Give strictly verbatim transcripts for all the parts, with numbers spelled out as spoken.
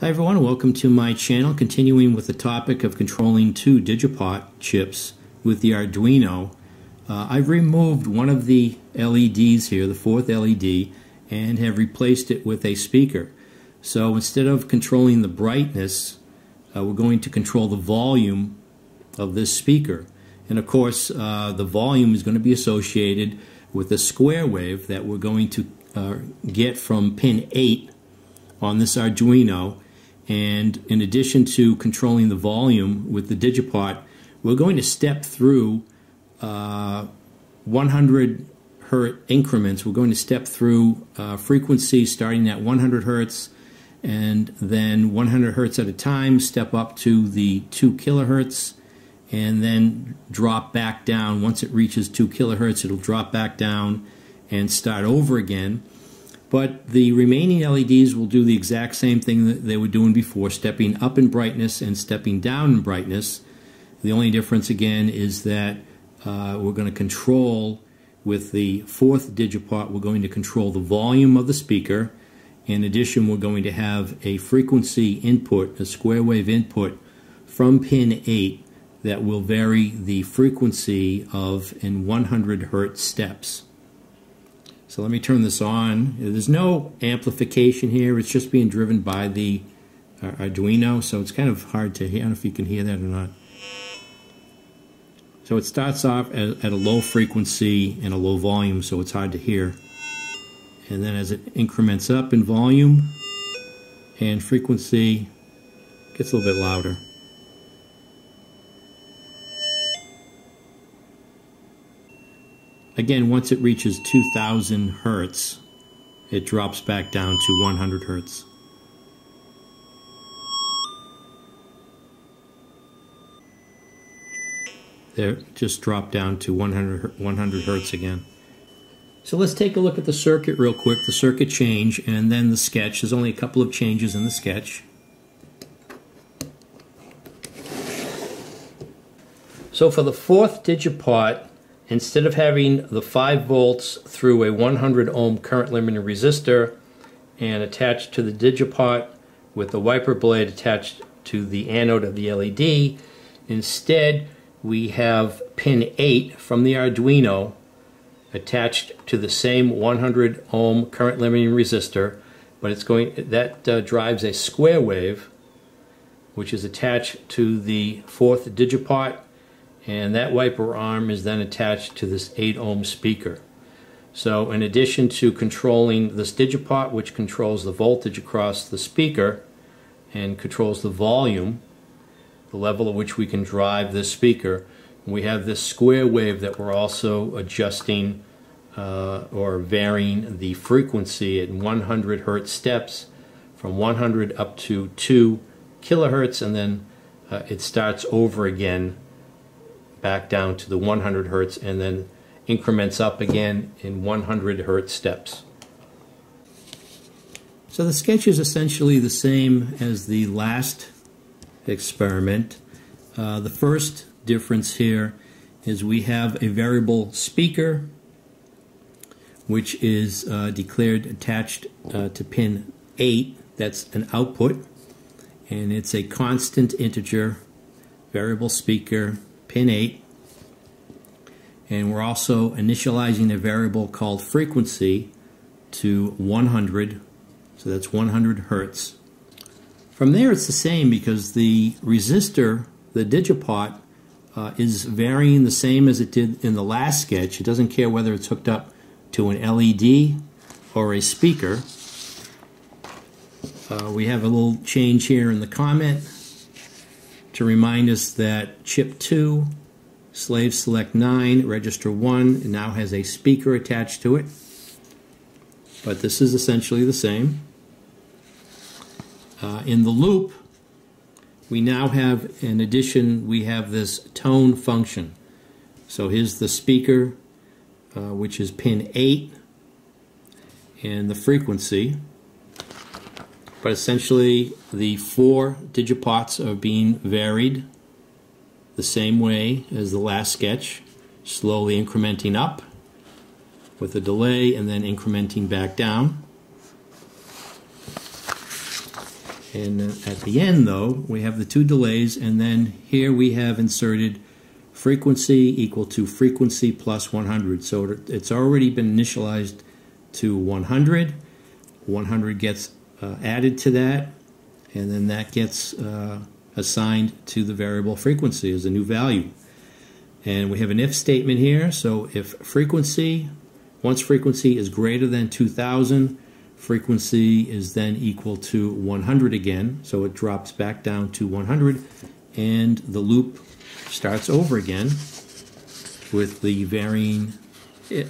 Hi everyone, welcome to my channel, continuing with the topic of controlling two DigiPot chips with the Arduino. Uh, I've removed one of the L E Ds here, the fourth L E D, and have replaced it with a speaker. So instead of controlling the brightness, uh, we're going to control the volume of this speaker. And of course, uh, the volume is going to be associated with the square wave that we're going to uh, get from pin eight on this Arduino. And in addition to controlling the volume with the DigiPot, we're going to step through uh, one hundred hertz increments. We're going to step through uh, frequency starting at one hundred hertz, and then one hundred hertz at a time, step up to the two kilohertz, and then drop back down. Once it reaches two kilohertz, it'll drop back down and start over again. But the remaining L E Ds will do the exact same thing that they were doing before, stepping up in brightness and stepping down in brightness. The only difference, again, is that uh, we're going to control, with the fourth DigiPot, we're going to control the volume of the speaker. In addition, we're going to have a frequency input, a square wave input, from pin eight that will vary the frequency of in one hundred hertz steps. So let me turn this on. There's no amplification here. It's just being driven by the uh, Arduino, so it's kind of hard to hear. I don't know if you can hear that or not. So it starts off at, at a low frequency and a low volume, so it's hard to hear. And then as it increments up in volume and frequency, it gets a little bit louder. Again, once it reaches two thousand hertz, it drops back down to one hundred hertz. There, just dropped down to one hundred hertz again. So let's take a look at the circuit real quick, the circuit change, and then the sketch. There's only a couple of changes in the sketch. So for the fourth DigiPot, instead of having the five volts through a one hundred ohm current limiting resistor and attached to the DigiPot with the wiper blade attached to the anode of the L E D, instead we have pin eight from the Arduino attached to the same one hundred ohm current limiting resistor, but it's going that uh, drives a square wave, which is attached to the fourth DigiPot. And that wiper arm is then attached to this eight ohm speaker. So in addition to controlling this DigiPot, which controls the voltage across the speaker and controls the volume, the level at which we can drive this speaker, we have this square wave that we're also adjusting uh, or varying the frequency at one hundred hertz steps, from one hundred up to two kilohertz, and then uh, it starts over again, back down to the one hundred hertz, and then increments up again in one hundred hertz steps. So the sketch is essentially the same as the last experiment. Uh, the first difference here is we have a variable speaker, which is uh, declared attached uh, to pin eight. That's an output, and it's a constant integer variable speaker, pin eight, and we're also initializing a variable called frequency to one hundred, so that's one hundred hertz. From there it's the same, because the resistor, the DigiPot, uh, is varying the same as it did in the last sketch. It doesn't care whether it's hooked up to an L E D or a speaker. Uh, we have a little change here in the comment to remind us that chip two, slave select nine, register one, now has a speaker attached to it. But this is essentially the same. Uh, in the loop, we now have, in addition, we have this tone function. So here's the speaker, uh, which is pin eight, and the frequency. But essentially, the four DigiPots are being varied the same way as the last sketch, slowly incrementing up with a delay and then incrementing back down. And uh, at the end, though, we have the two delays, and then here we have inserted frequency equal to frequency plus one hundred. So it's already been initialized to one hundred. one hundred gets uh, added to that, and then that gets uh, assigned to the variable frequency as a new value. And we have an if statement here. So if frequency, once frequency is greater than two thousand, frequency is then equal to one hundred again. So it drops back down to one hundred, and the loop starts over again with the varying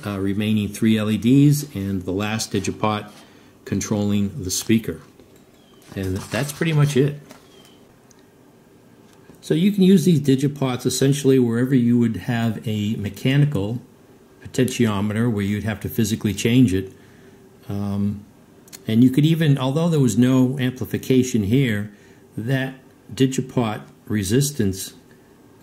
uh, remaining three L E Ds and the last DigiPot controlling the speaker. And that's pretty much it. So you can use these DigiPots essentially wherever you would have a mechanical potentiometer where you'd have to physically change it. Um, and you could even, although there was no amplification here, that DigiPot resistance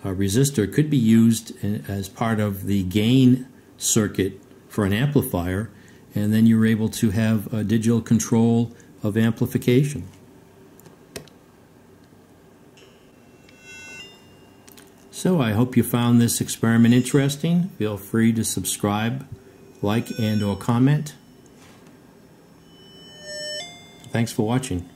uh, resistor could be used as part of the gain circuit for an amplifier, and then you're able to have a digital control of amplification. So I hope you found this experiment interesting. Feel free to subscribe, like, and or comment. Thanks for watching.